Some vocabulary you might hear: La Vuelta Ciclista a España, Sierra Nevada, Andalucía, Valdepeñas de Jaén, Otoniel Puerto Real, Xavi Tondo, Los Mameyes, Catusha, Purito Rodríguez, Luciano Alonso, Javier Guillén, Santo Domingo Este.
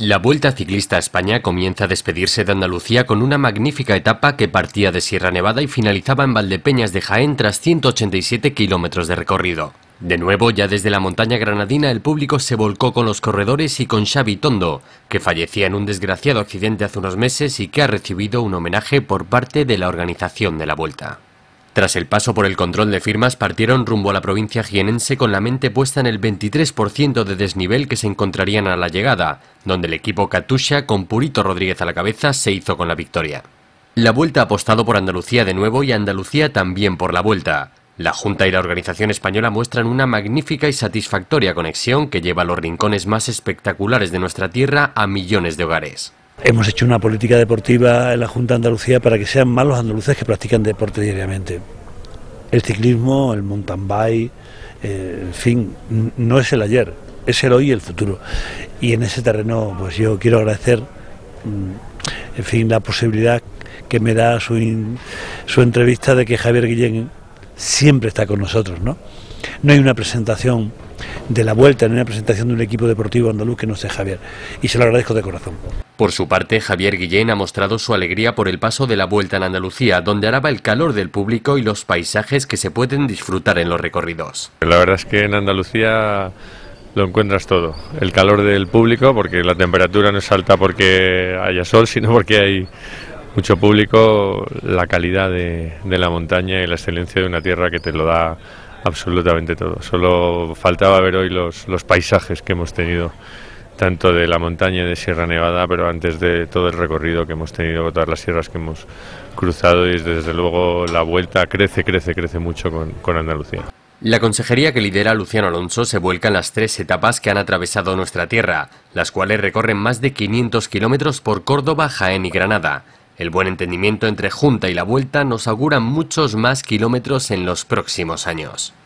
La Vuelta Ciclista a España comienza a despedirse de Andalucía con una magnífica etapa que partía de Sierra Nevada y finalizaba en Valdepeñas de Jaén tras 187 kilómetros de recorrido. De nuevo, ya desde la montaña granadina, el público se volcó con los corredores y con Xavi Tondo, que fallecía en un desgraciado accidente hace unos meses y que ha recibido un homenaje por parte de la organización de la Vuelta. Tras el paso por el control de firmas, partieron rumbo a la provincia jienense con la mente puesta en el 23% de desnivel que se encontrarían a la llegada, donde el equipo Catusha, con Purito Rodríguez a la cabeza, se hizo con la victoria. La Vuelta ha apostado por Andalucía de nuevo y Andalucía también por la Vuelta. La Junta y la organización española muestran una magnífica y satisfactoria conexión que lleva a los rincones más espectaculares de nuestra tierra a millones de hogares. Hemos hecho una política deportiva en la Junta de Andalucía para que sean más los andaluces que practican deporte diariamente. El ciclismo, el mountain bike, en fin, no es el ayer, es el hoy y el futuro. Y en ese terreno, pues yo quiero agradecer, en fin, la posibilidad que me da su entrevista de que Javier Guillén siempre está con nosotros, ¿no? No hay una presentación de la Vuelta, en una presentación de un equipo deportivo andaluz que no sea Javier, y se lo agradezco de corazón. Por su parte, Javier Guillén ha mostrado su alegría por el paso de la Vuelta en Andalucía, donde alaba el calor del público y los paisajes que se pueden disfrutar en los recorridos. La verdad es que en Andalucía lo encuentras todo, el calor del público, porque la temperatura no es alta porque haya sol, sino porque hay mucho público, la calidad de la montaña y la excelencia de una tierra que te lo da absolutamente todo. Solo faltaba ver hoy los paisajes que hemos tenido, tanto de la montaña de Sierra Nevada, pero antes de todo el recorrido que hemos tenido, todas las sierras que hemos cruzado, y desde luego la Vuelta crece mucho con Andalucía. La consejería que lidera Luciano Alonso se vuelca en las tres etapas que han atravesado nuestra tierra, las cuales recorren más de 500 kilómetros por Córdoba, Jaén y Granada. El buen entendimiento entre Junta y la Vuelta nos augura muchos más kilómetros en los próximos años.